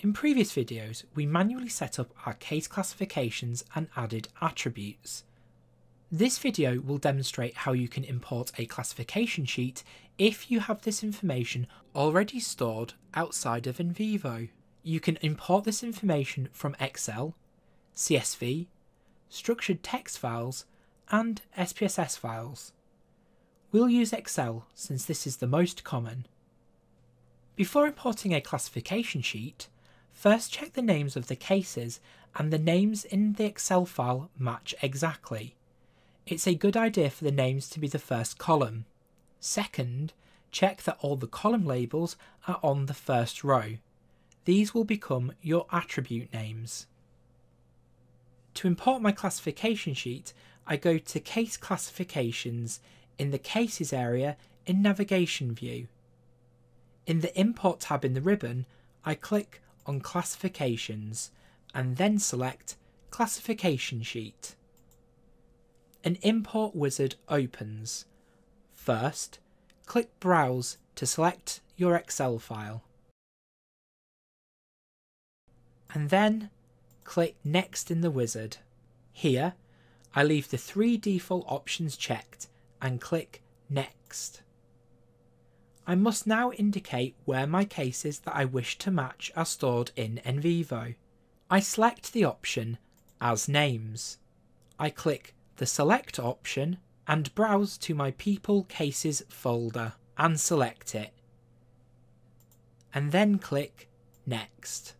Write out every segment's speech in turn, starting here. In previous videos, we manually set up our case classifications and added attributes. This video will demonstrate how you can import a classification sheet if you have this information already stored outside of NVivo. You can import this information from Excel, CSV, structured text files, and SPSS files. We'll use Excel since this is the most common. Before importing a classification sheet, first check the names of the cases and the names in the Excel file match exactly. It's a good idea for the names to be the first column. Second, check that all the column labels are on the first row. These will become your attribute names. To import my classification sheet, I go to Case Classifications in the Cases area in Navigation View. In the Import tab in the ribbon, I click on Classifications and then select Classification Sheet. An import wizard opens. First, click Browse to select your Excel file. And then click Next in the wizard. Here, I leave the three default options checked and click Next. I must now indicate where my cases that I wish to match are stored in NVivo. I select the option As Names. I click the Select option and browse to my People Cases folder and select it, and then click Next.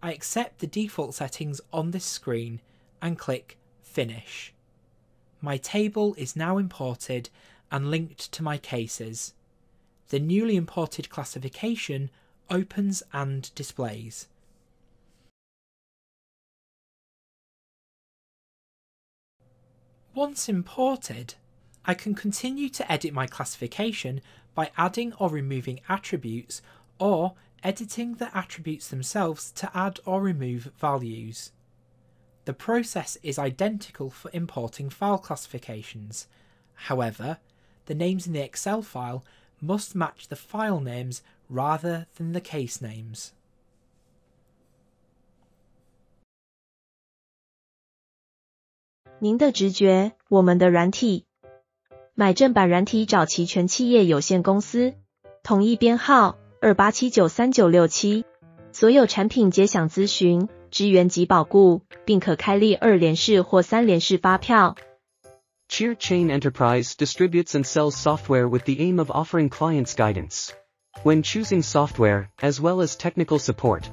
I accept the default settings on this screen and click Finish. My table is now imported and linked to my cases. The newly imported classification opens and displays. Once imported, I can continue to edit my classification by adding or removing attributes, or editing the attributes themselves to add or remove values. The process is identical for importing file classifications. However, the names in the Excel file must match the file names rather than the case names.您的直觉，我们的软体。买正版软体找齐全企业有限公司，统一编号28793967。所有产品皆享咨询、支援及保固，并可开立2连式或3连式发票。 Cheer Chain Enterprise distributes and sells software with the aim of offering clients guidance when choosing software, as well as technical support,